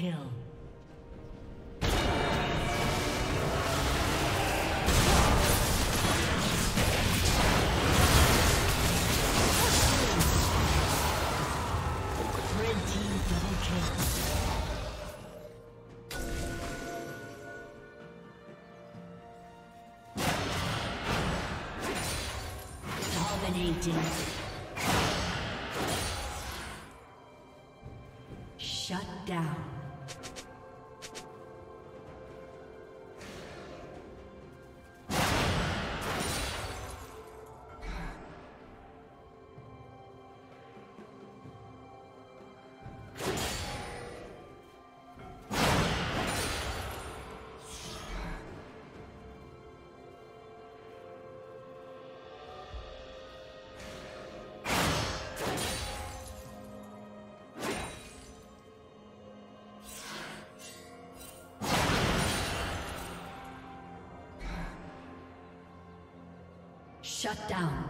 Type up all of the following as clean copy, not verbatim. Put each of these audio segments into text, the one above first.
kill. Shut down. Shut down.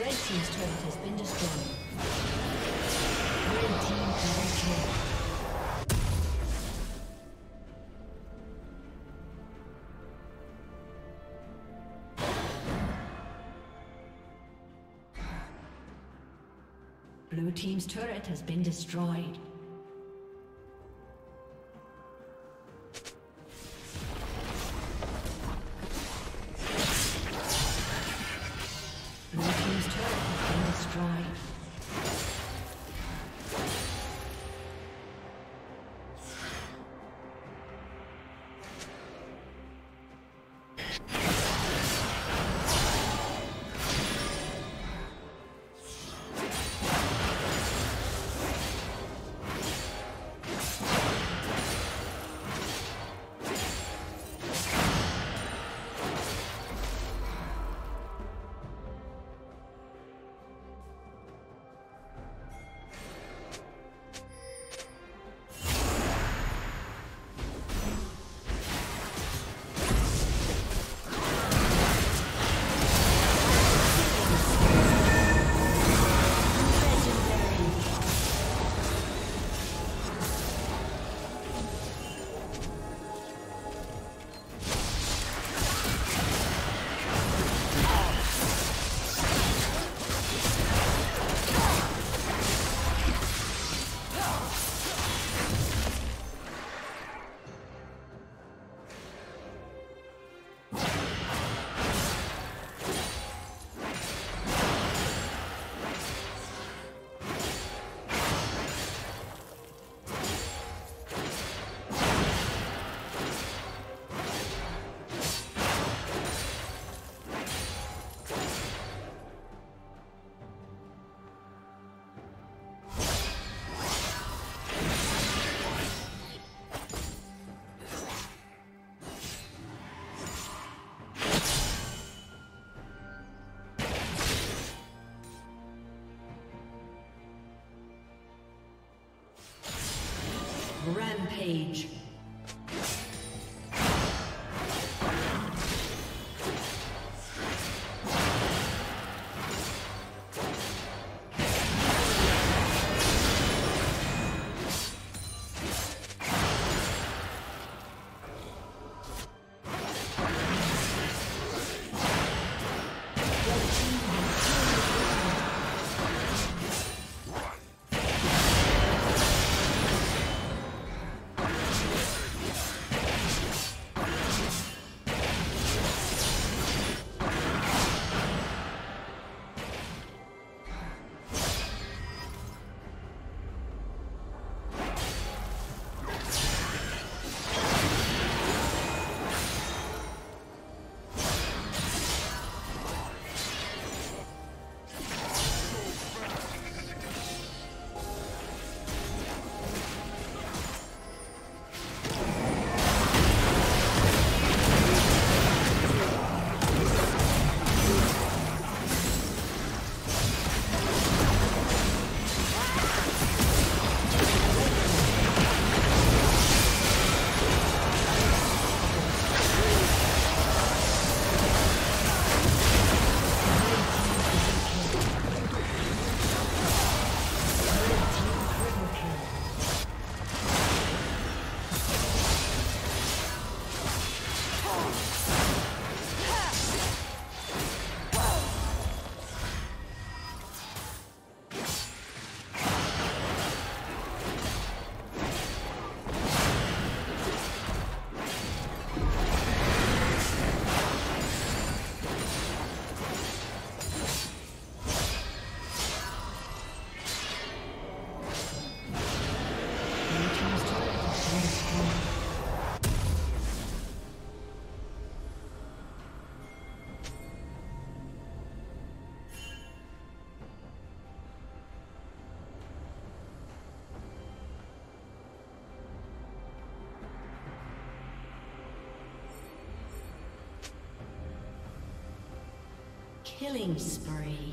Red team's turret has been destroyed. Red team double kill. Blue team's turret has been destroyed. Rampage. Killing spree.